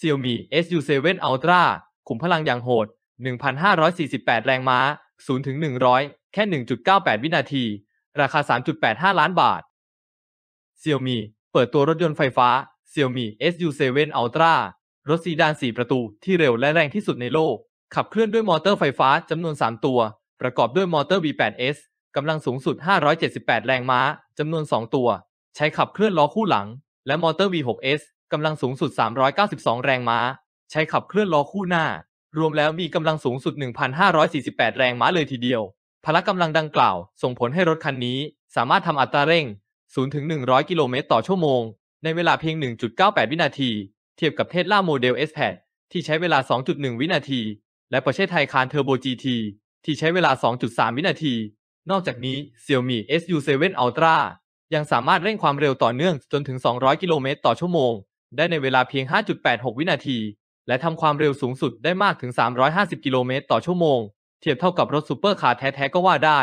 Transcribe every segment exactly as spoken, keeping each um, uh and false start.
Xiaomi เอส ยู เซเว่น Ultra ขุมพลังอย่างโหด หนึ่งพันห้าร้อยสี่สิบแปด แรงม้า ศูนย์ถึงหนึ่งร้อย แค่ หนึ่งจุดเก้าแปด วินาที ราคา สามจุดแปดห้า ล้านบาท Xiaomi เปิดตัวรถยนต์ไฟฟ้า Xiaomi เอส ยู เซเว่น Ultra รถซีดานสี่ประตูที่เร็วและแรงที่สุดในโลกขับเคลื่อนด้วยมอเตอร์ไฟฟ้าจำนวนสามตัวประกอบด้วยมอเตอร์ วี แปด เอส กำลังสูงสุดห้าร้อยเจ็ดสิบแปดแรงม้าจำนวนสองตัวใช้ขับเคลื่อนล้อคู่หลังและมอเตอร์ วี หก เอส กำลังสูงสุดสามร้อยเก้าสิบสองแรงม้าใช้ขับเคลื่อนล้อคู่หน้ารวมแล้วมีกำลังสูงสุด หนึ่งพันห้าร้อยสี่สิบแปด แรงม้าเลยทีเดียวพละกำลังดังกล่าวส่งผลให้รถคันนี้สามารถทำอัตราเร่ง ศูนย์ถึงหนึ่งร้อย กิโลเมตรต่อชั่วโมงในเวลาเพียง หนึ่งจุดเก้าแปด วินาทีเทียบกับ Tesla Model S แปดที่ใช้เวลา สองจุดหนึ่ง วินาทีและPorsche Taycan Turbo จี ที ที่ใช้เวลา สองจุดสาม วินาทีนอกจากนี้ Xiaomi เอส ยู เซเว่น Ultra ยังสามารถเร่งความเร็วต่อเนื่องจนถึงสองร้อยกิโลเมตรต่อชั่วโมงได้ในเวลาเพียง ห้าจุดแปดหก วินาทีและทำความเร็วสูงสุดได้มากถึงสามร้อยห้าสิบกิโลเมตรต่อชั่วโมงเทียบเท่ากับรถซุปเปอร์คาร์แท้ๆก็ว่าได้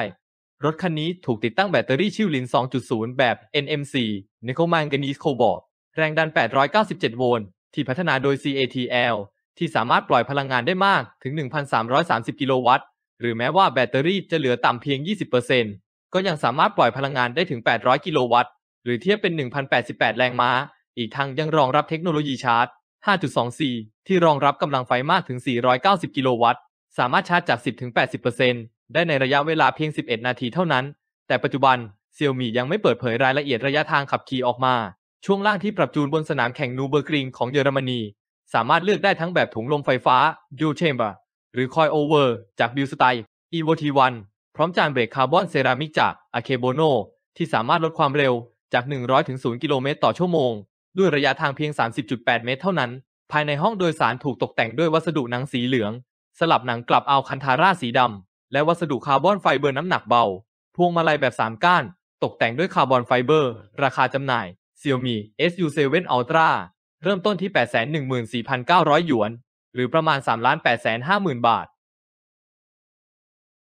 รถคันนี้ถูกติดตั้งแบตเตอรี่ชิวลิน สองจุดศูนย์ แบบ เอ็น เอ็ม ซี Nickel Manganese Cobalt แรงดันแปดร้อยเก้าสิบเจ็ดโวลต์ที่พัฒนาโดย ซี เอ ที แอล ที่สามารถปล่อยพลังงานได้มากถึง หนึ่งพันสามร้อยสามสิบ กิโลวัตต์หรือแม้ว่าแบตเตอรี่จะเหลือต่ำเพียง ยี่สิบเปอร์เซ็นต์ ก็ยังสามารถปล่อยพลังงานได้ถึง แปดร้อย กิโลวัตต์หรือเทียบเป็น หนึ่งพันแปดสิบแปด แรงม้าอีกทั้งยังรองรับเทคโนโลยีชาร์จ ห้าจุดสอง ซี ที่รองรับกำลังไฟมากถึง สี่ร้อยเก้าสิบ กิโลวัตต์สามารถชาร์จจาก สิบถึงแปดสิบเปอร์เซ็นต์ ได้ในระยะเวลาเพียง สิบเอ็ด นาทีเท่านั้นแต่ปัจจุบัน Xiaomi ยังไม่เปิดเผยรายละเอียดระยะทางขับขี่ออกมาช่วงล่างที่ปรับจูนบนสนามแข่งนูเบอร์กริงของเยอรมนีสามารถเลือกได้ทั้งแบบถุงลมไฟฟ้า Dual Chamber หรือ Coil Over จาก Bilstein Evo ที วัน พร้อมจานเบรกคาร์บอนเซรามิกจาก Akebono ที่สามารถลดความเร็วจาก หนึ่งร้อยถึงศูนย์ กิโลเมตรต่อชั่วโมงด้วยระยะทางเพียง สามสิบจุดแปด เมตรเท่านั้นภายในห้องโดยสารถูกตกแต่งด้วยวัสดุหนังสีเหลืองสลับหนังกลับอัลคันทาร่าสีดำและวัสดุคาร์บอนไฟเบอร์น้ำหนักเบาพวงมาลัยแบบสามก้านตกแต่งด้วยคาร์บอนไฟเบอร์ราคาจำหน่ายXiaomi เอส ยู เซเว่น Ultra เริ่มต้นที่ แปดแสนหนึ่งหมื่นสี่พันเก้าร้อย หยวนหรือประมาณ สามล้านแปดแสนห้าหมื่น บาท